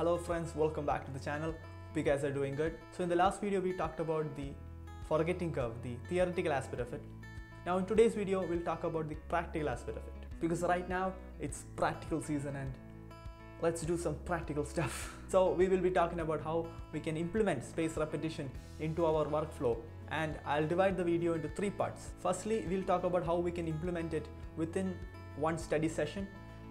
Hello friends, welcome back to the channel. Hope you guys are doing good. So in the last video we talked about the forgetting curve, the theoretical aspect of it. Now in today's video we'll talk about the practical aspect of it, because right now it's practical season and let's do some practical stuff. So we will be talking about how we can implement spaced repetition into our workflow, and I'll divide the video into three parts. Firstly, we'll talk about how we can implement it within one study session.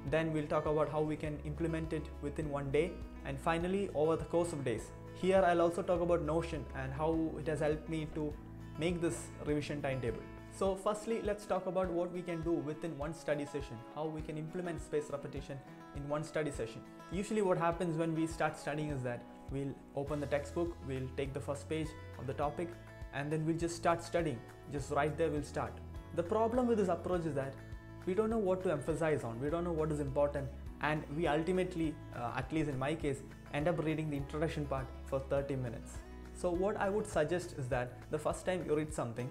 Then we'll talk about how we can implement it within one day, and finally over the course of days. Here I'll also talk about Notion and how it has helped me to make this revision timetable. So firstly, let's talk about what we can do within one study session, how we can implement spaced repetition in one study session. Usually what happens when we start studying is that we'll open the textbook, we'll take the first page of the topic, and then we'll just start studying. Just right there we'll start. The problem with this approach is that we don't know what to emphasize on, we don't know what is important, and we ultimately, at least in my case, end up reading the introduction part for 30 minutes. So what I would suggest is that the first time you read something,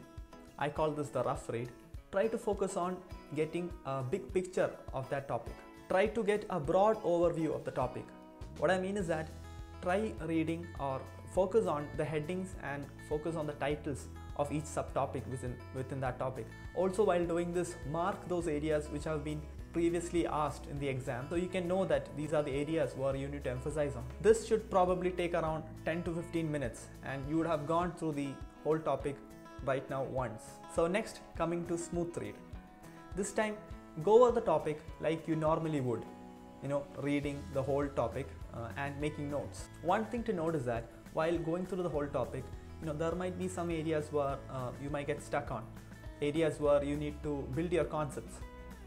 I call this the rough read, try to focus on getting a big picture of that topic. Try to get a broad overview of the topic. What I mean is that try reading or focus on the headings and focus on the titles of each subtopic within that topic. Also, while doing this, mark those areas which have been previously asked in the exam, so you can know that these are the areas where you need to emphasize on. This should probably take around 10 to 15 minutes and you would have gone through the whole topic right now once. So next, coming to smooth read. This time go over the topic like you normally would, reading the whole topic and making notes. One thing to note is that while going through the whole topic, there might be some areas where you might get stuck on, areas where you need to build your concepts.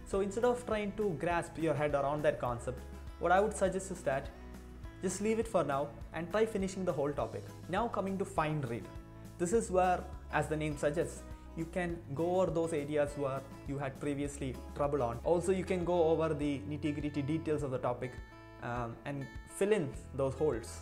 So instead of trying to grasp your head around that concept, what I would suggest is that just leave it for now and try finishing the whole topic. Now coming to fine read. This is where, as the name suggests, you can go over those areas where you had previously trouble on. Also, you can go over the nitty-gritty details of the topic and fill in those holes,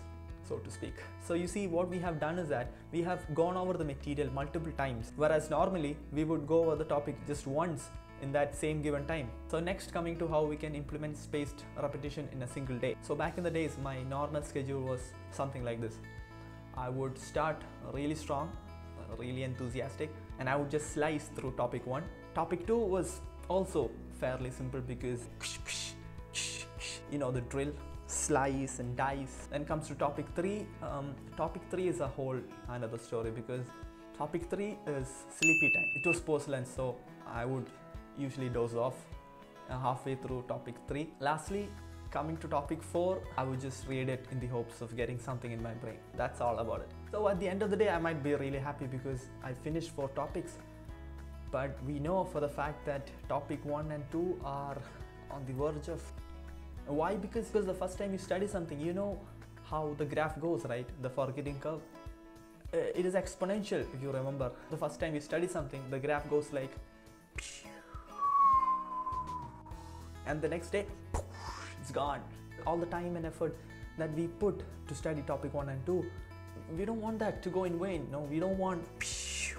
so to speak. So you see, what we have done is that we have gone over the material multiple times, whereas normally we would go over the topic just once in that same given time. So next, coming to how we can implement spaced repetition in a single day. So back in the days, my normal schedule was something like this. I would start really strong, really enthusiastic, and I would just slice through topic 1. Topic 2 was also fairly simple because the drill, slice and dice. Then comes to topic 3. Topic 3 is a whole another story, because topic 3 is sleepy time. It was porcelain, so I would usually doze off halfway through topic 3. Lastly, coming to topic 4, I would just read it in the hopes of getting something in my brain. That's all about it. So at the end of the day, I might be really happy because I finished 4 topics. But we know for the fact that topic 1 and 2 are on the verge of... Why? Because the first time you study something, you know how the graph goes, right? The forgetting curve. It is exponential, if you remember. The first time you study something, the graph goes like... And the next day... gone. All the time and effort that we put to study topic 1 and 2, we don't want that to go in vain. No, we don't want.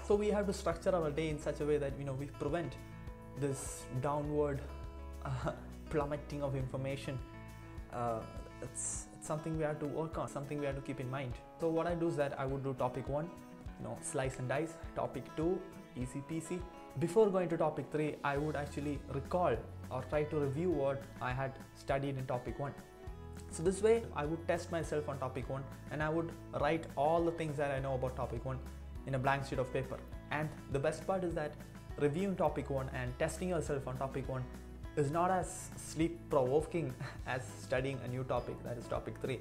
So we have to structure our day in such a way that we prevent this downward plummeting of information. It's something we have to work on, something we have to keep in mind. So what I do is that I would do topic 1, slice and dice. Topic 2, easy peasy. Before going to topic 3, I would actually recall or try to review what I had studied in topic 1. So this way I would test myself on topic 1, and I would write all the things that I know about topic 1 in a blank sheet of paper. And the best part is that reviewing topic 1 and testing yourself on topic 1 is not as sleep provoking as studying a new topic, that is topic 3.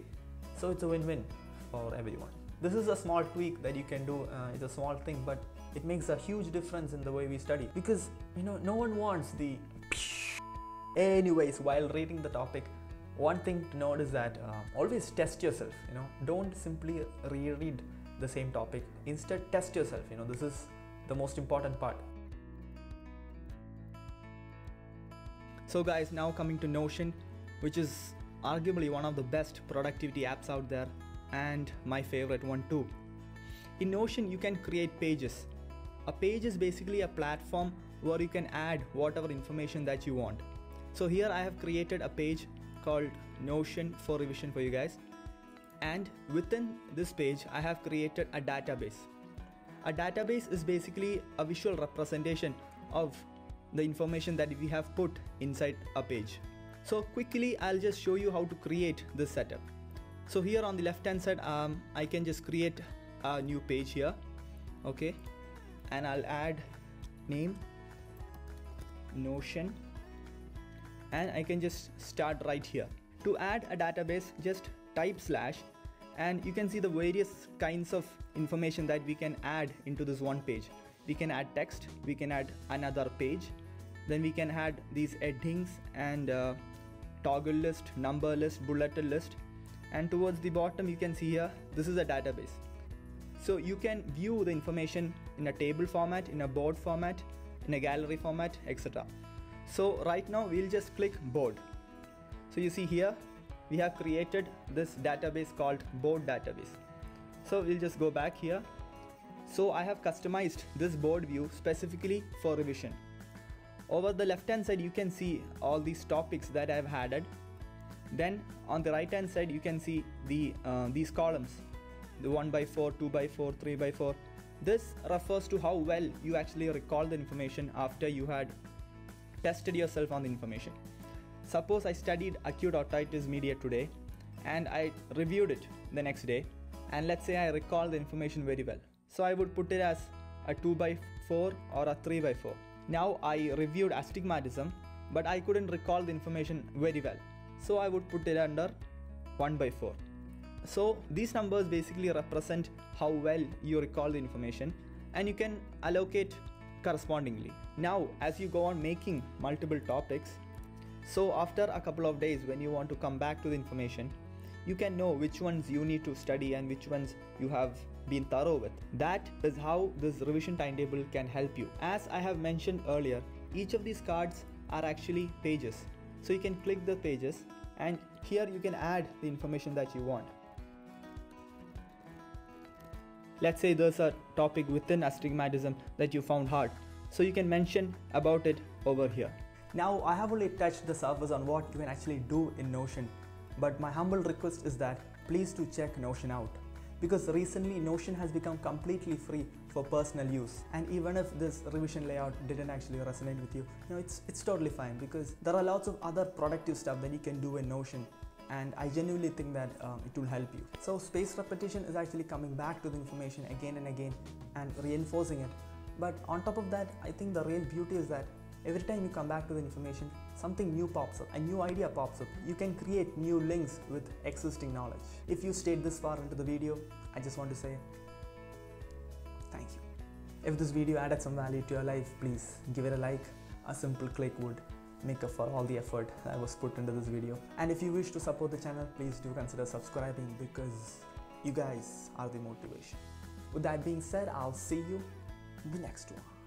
So it's a win-win for everyone. This is a small tweak that you can do, it's a small thing, but it makes a huge difference in the way we study, because no one wants the... Anyways, while reading the topic, one thing to note is that always test yourself. Don't simply reread the same topic. Instead, test yourself. This is the most important part. So guys, now coming to Notion, which is arguably one of the best productivity apps out there, and my favorite one too. In Notion, you can create pages. A page is basically a platform where you can add whatever information that you want. So here I have created a page called Notion for Revision for you guys. and within this page I have created a database. A database is basically a visual representation of the information that we have put inside a page. So quickly I'll just show you how to create this setup. So here on the left hand side I can just create a new page here, okay, and I'll add name Notion, and I can just start right here. To add a database, just type / and you can see the various kinds of information that we can add into this one page. We can add text, we can add another page, then we can add these headings and toggle list, number list, bulleted list, and towards the bottom you can see here this is a database. So you can view the information in a table format, in a board format, in a gallery format, etc. So right now we'll just click board. So you see here we have created this database called board database. So we'll just go back here. So I have customized this board view specifically for revision. Over the left hand side you can see all these topics that I have added. Then on the right hand side you can see the these columns, the 1x4, 2x4, 3x4. This refers to how well you actually recall the information after you had tested yourself on the information. Suppose I studied acute otitis media today and I reviewed it the next day, and let's say I recall the information very well. So I would put it as a 2x4 or a 3x4. Now I reviewed astigmatism but I couldn't recall the information very well. So I would put it under 1x4. So these numbers basically represent how well you recall the information, and you can allocate correspondingly. Now as you go on making multiple topics, so after a couple of days when you want to come back to the information, you can know which ones you need to study and which ones you have been thorough with. That is how this revision timetable can help you. As I have mentioned earlier, each of these cards are actually pages. So you can click the pages and here you can add the information that you want. Let's say there's a topic within astigmatism that you found hard, so you can mention about it over here. Now I have only touched the surface on what you can actually do in Notion, but my humble request is that please do check Notion out, because recently Notion has become completely free for personal use. And even if this revision layout didn't actually resonate with you, it's totally fine, because there are lots of other productive stuff that you can do in Notion, and I genuinely think that it will help you. So spaced repetition is actually coming back to the information again and again and reinforcing it. But on top of that, I think the real beauty is that every time you come back to the information, something new pops up, a new idea pops up. You can create new links with existing knowledge. If you stayed this far into the video, I just want to say thank you. If this video added some value to your life, please give it a like. A simple click would make up for all the effort that was put into this video. And if you wish to support the channel, please do consider subscribing, because you guys are the motivation. With that being said, I'll see you in the next one.